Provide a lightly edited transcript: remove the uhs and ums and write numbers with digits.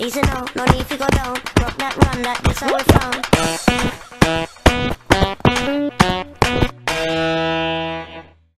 Easy now, no need to go down. Rock that, run that, this how we feel.